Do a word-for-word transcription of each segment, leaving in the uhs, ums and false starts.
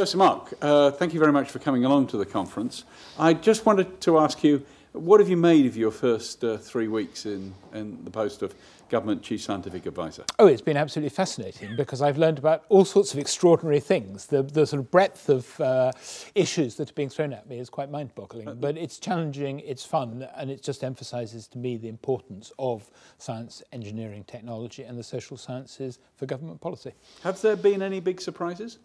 So, Sir Mark, uh, thank you very much for coming along to the conference. I just wanted to ask you, what have you made of your first uh, three weeks in, in the post of Government Chief Scientific Adviser? Oh, it's been absolutely fascinating because I've learned about all sorts of extraordinary things. The, the sort of breadth of uh, issues that are being thrown at me is quite mind-boggling, uh, but it's challenging, it's fun, and it just emphasises to me the importance of science, engineering, technology and the social sciences for government policy. Have there been any big surprises?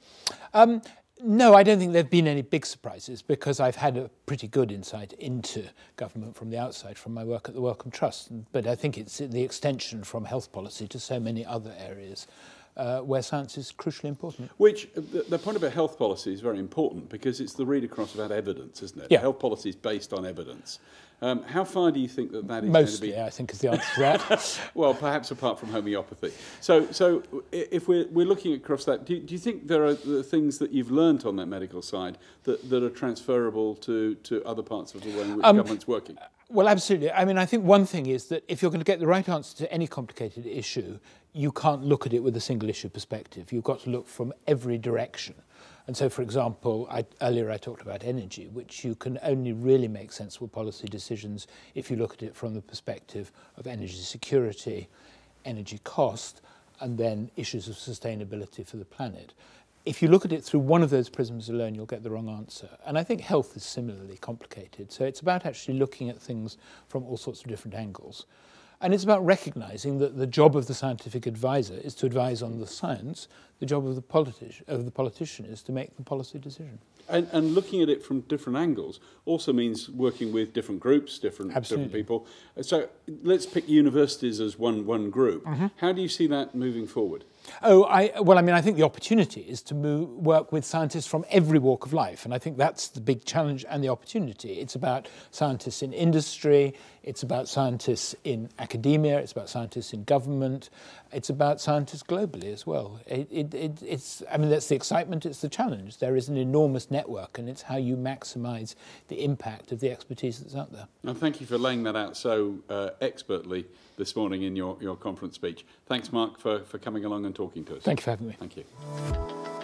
Um, No, I don't think there have been any big surprises because I've had a pretty good insight into government from the outside from my work at the Wellcome Trust. But I think it's the extension from health policy to so many other areas uh, where science is crucially important. Which, the, the point about health policy is very important because it's the read across about evidence, isn't it? Yeah. Health policy is based on evidence. Um, how far do you think that that is Mostly, going to be? Mostly, I think, is the answer to that. Well, perhaps apart from homeopathy. So, so if we're, we're looking across that, do you, do you think there are the things that you've learnt on that medical side that, that are transferable to, to other parts of the way in which um, government's working? Well, absolutely. I mean, I think one thing is that if you're going to get the right answer to any complicated issue, you can't look at it with a single issue perspective. You've got to look from every direction. And so, for example, I, earlier I talked about energy, which you can only really make sensible policy decisions if you look at it from the perspective of energy security, energy cost, and then issues of sustainability for the planet. If you look at it through one of those prisms alone, you'll get the wrong answer. And I think health is similarly complicated. So it's about actually looking at things from all sorts of different angles. And it's about recognising that the job of the scientific advisor is to advise on the science. The job of the, politi of the politician is to make the policy decision. And, and looking at it from different angles also means working with different groups, different, different people. So let's pick universities as one, one group. Mm-hmm. How do you see that moving forward? Oh, I, well, I mean, I think the opportunity is to move, work with scientists from every walk of life. And I think that's the big challenge and the opportunity. It's about scientists in industry. It's about scientists in academia. It's about scientists in government. It's about scientists globally as well. It, it, It, it, it's, I mean, that's the excitement, it's the challenge. There is an enormous network, and it's how you maximise the impact of the expertise that's out there. And thank you for laying that out so uh, expertly this morning in your, your conference speech. Thanks, Mark, for, for coming along and talking to us. Thank you for having me. Thank you.